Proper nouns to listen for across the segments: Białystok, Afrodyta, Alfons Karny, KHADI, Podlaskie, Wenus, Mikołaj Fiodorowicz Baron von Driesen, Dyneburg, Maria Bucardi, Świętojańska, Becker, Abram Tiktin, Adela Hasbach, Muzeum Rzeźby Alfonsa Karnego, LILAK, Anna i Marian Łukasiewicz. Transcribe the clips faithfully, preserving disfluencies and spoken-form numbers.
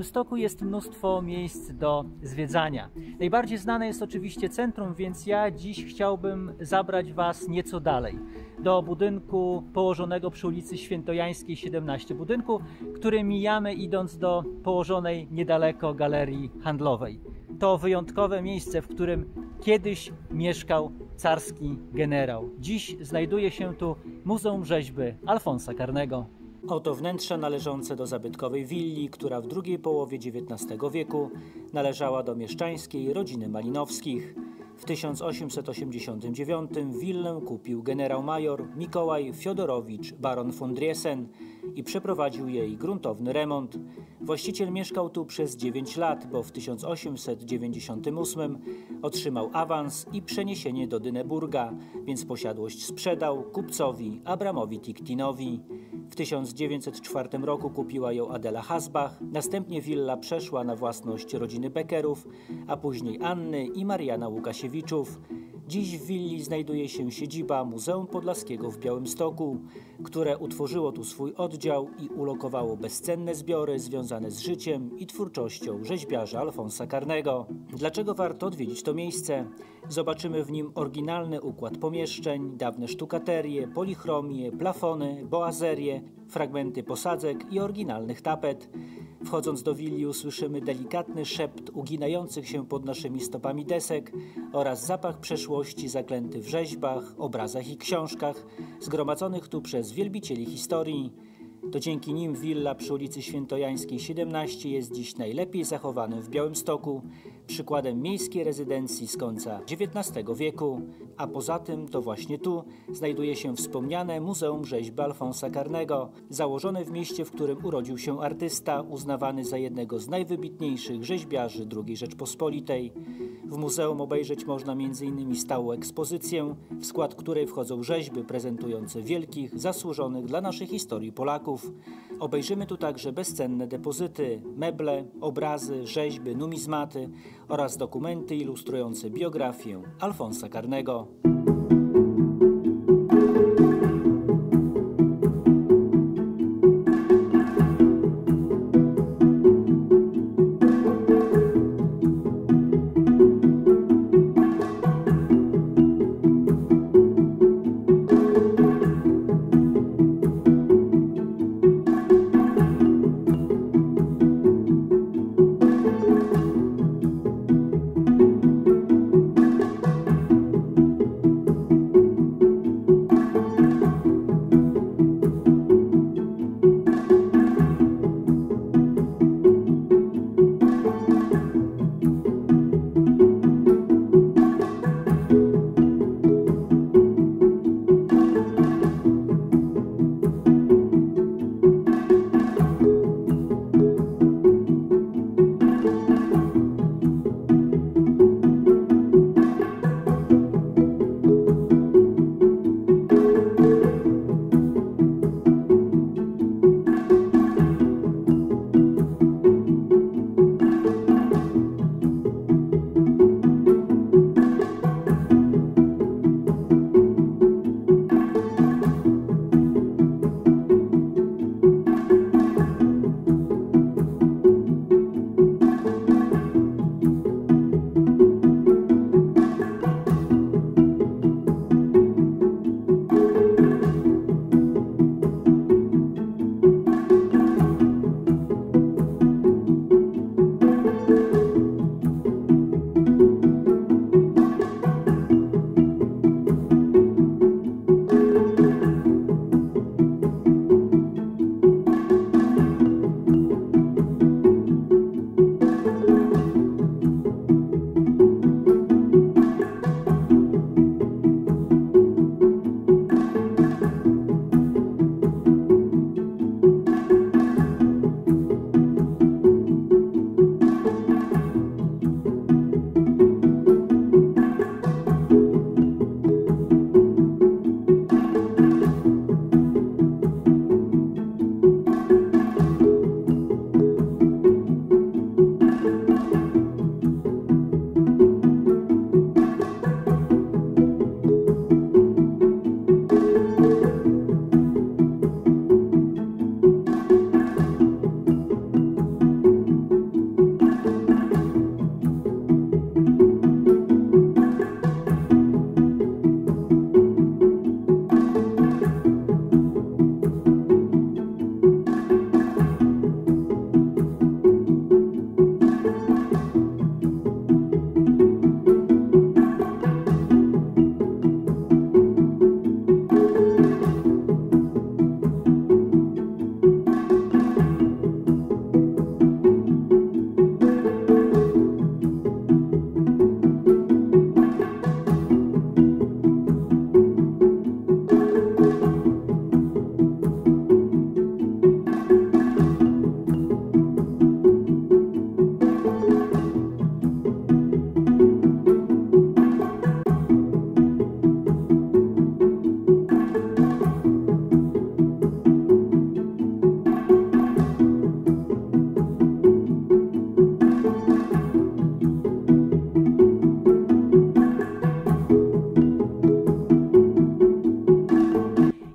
Białymstoku jest mnóstwo miejsc do zwiedzania. Najbardziej znane jest oczywiście centrum, więc ja dziś chciałbym zabrać Was nieco dalej, do budynku położonego przy ulicy Świętojańskiej siedemnaście, budynku, który mijamy idąc do położonej niedaleko galerii handlowej. To wyjątkowe miejsce, w którym kiedyś mieszkał carski generał. Dziś znajduje się tu Muzeum Rzeźby Alfonsa Karnego. Oto wnętrze należące do zabytkowej willi, która w drugiej połowie dziewiętnastego wieku należała do mieszczańskiej rodziny Malinowskich. W tysiąc osiemset osiemdziesiątym dziewiątym willę kupił generał major Mikołaj Fiodorowicz Baron von Driesen i przeprowadził jej gruntowny remont. Właściciel mieszkał tu przez dziewięć lat, bo w tysiąc osiemset dziewięćdziesiątym ósmym otrzymał awans i przeniesienie do Dyneburga, więc posiadłość sprzedał kupcowi Abramowi Tiktinowi. W tysiąc dziewięćset czwartym roku kupiła ją Adela Hasbach, następnie willa przeszła na własność rodziny Beckerów, a później Anny i Mariana Łukasiewiczów. Dziś w willi znajduje się siedziba Muzeum Podlaskiego w Białymstoku, które utworzyło tu swój oddział i ulokowało bezcenne zbiory związane z życiem i twórczością rzeźbiarza Alfonsa Karnego. Dlaczego warto odwiedzić to miejsce? Zobaczymy w nim oryginalny układ pomieszczeń, dawne sztukaterie, polichromię, plafony, boazerie, fragmenty posadzek i oryginalnych tapet. Wchodząc do willi usłyszymy delikatny szept uginających się pod naszymi stopami desek oraz zapach przeszłości zaklęty w rzeźbach, obrazach i książkach zgromadzonych tu przez wielbicieli historii. To dzięki nim willa przy ulicy Świętojańskiej siedemnaście jest dziś najlepiej zachowanym w Białymstoku, przykładem miejskiej rezydencji z końca dziewiętnastego wieku. A poza tym to właśnie tu znajduje się wspomniane Muzeum Rzeźby Alfonsa Karnego, założone w mieście, w którym urodził się artysta, uznawany za jednego z najwybitniejszych rzeźbiarzy drugiej Rzeczpospolitej. W muzeum obejrzeć można między innymi stałą ekspozycję, w skład której wchodzą rzeźby prezentujące wielkich, zasłużonych dla naszej historii Polaków. Obejrzymy tu także bezcenne depozyty, meble, obrazy, rzeźby, numizmaty oraz dokumenty ilustrujące biografię Alfonsa Karnego.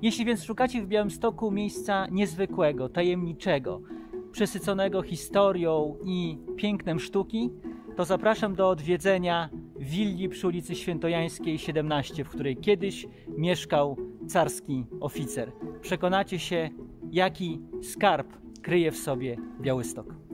Jeśli więc szukacie w Białymstoku miejsca niezwykłego, tajemniczego, przesyconego historią i pięknem sztuki, to zapraszam do odwiedzenia willi przy ulicy Świętojańskiej siedemnaście, w której kiedyś mieszkał carski oficer. Przekonacie się, jaki skarb kryje w sobie Białystok.